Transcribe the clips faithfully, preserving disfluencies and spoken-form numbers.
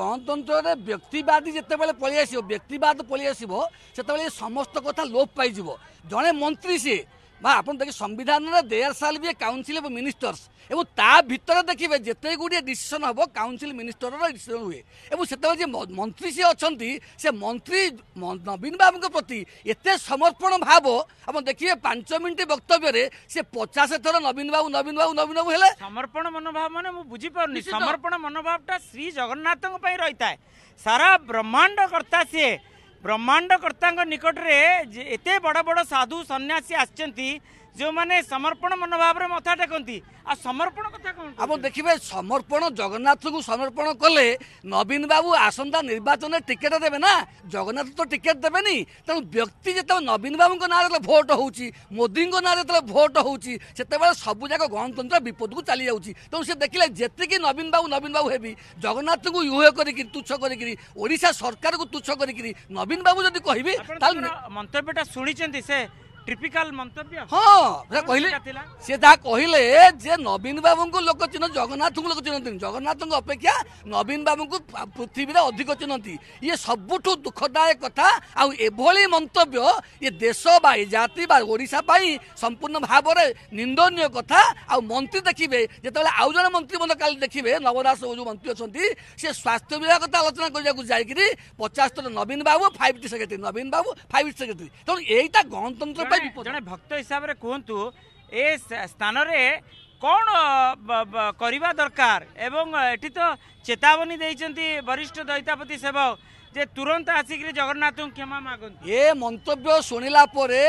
गणतंत्र व्यक्तिवादी जिते बेले पलि आस व्यक्तिवाद पलि आसबले समस्त कथा लोप पाई जड़े मंत्री सी आप देखिए संविधान देयर साल भी काउंसिल ऑफ मिनिस्टर्स और ता भर देखिए जिते गुड़े डिसीजन हम काउंसिल मिनिस्टर डिसीजन हुए और से मंत्री सी अच्छा से मंत्री नवीन बाबू प्रति एत समर्पण भाव आप देखिए पांच मिनट वक्तव्य से पचास थर नवीन बाबू नवीन बाबू नवीन बाबू है समर्पण मनोभाव माने बुझीपार समर्पण मनोभाव श्री जगन्नाथ रही है सारा ब्रह्मांड करता सी ब्रह्मांडकर्ता निकट में एते बड़ बड़ साधु सन्यासी आसचंती जो माने समर्पण मनोभाव रे मथा टेकती आ समर्पण कथा कोन आप देखिबे समर्पण जगन्नाथ को समर्पण कले नवीन बाबू आसंदा निर्वाचन टिकेट देबे ना जगन्नाथ तो टिकेट देबेनी तेणु व्यक्ति जेते नवीन बाबू को नारे भोट होउची मोदी को नारे जेते भोट होउची सेते बेले सब जाक गणतंत्र विपद को चली जाउची तेणु से देखिले जेते कि नवीन बाबू नवीन बाबू हेबी जगन्नाथ को युह करिकि तुच्छ करिकि ओडिसा सरकार को तुच्छ करिकि नवीन बाबू जदी कहिबे ताल मंतव्यटा सुनिचंती से ट्रिपिकल मंतव्य हाँ कहले सी कहले जे नवीन बाबू को लोक चिन्ह जगन्नाथ को लोक चिन्ह जगन्नाथ को अपेक्षा नवीन बाबू को पृथ्वी अधिक चिन्हती ये सबुठ दुखदायक कथा आभली मंतव्य ये देश बा जाति बा ओडिशा पाई संपूर्ण भाव में निंदनीय कथा आ मंत्री देखिए जिते आउ जन मंत्री काली देखिए नव दास जो मंत्री अच्छा सी स्वास्थ्य विभाग कथा आलोचना करके पचास Naveen Babu five T secretary Naveen Babu five T secretary Tenali यही गणतंत्र जने भक्त हिसाब से कहतु ए स्थान में कौन करवा दरकार एवं एटी तो चेतावनी देइचंती वरिष्ठ दैतापति सेवक जे तुरंत आसिक जगन्नाथ क्षमा मागं ये मंतव्य शुणिला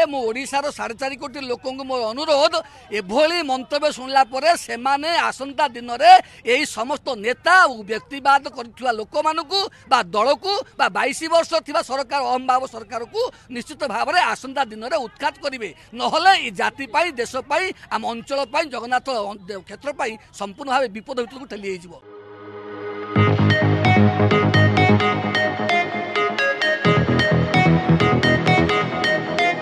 मुशार साढ़े चार कोटी लोक मो अनुरोध एभली मंतव्य शुणिला से आसंता दिन में यही समस्त नेता व्यक्तिवाद कर लोक मानू बा दल को बैश वर्ष थी सरकार अहम भाव सरकार को निश्चित भाव में आसंता दिन में उत्खात करेंगे ना जाति देशपाई आम अंचल जगन्नाथ क्षेत्रपाई संपूर्ण भाव विपद भीतर को ठेली।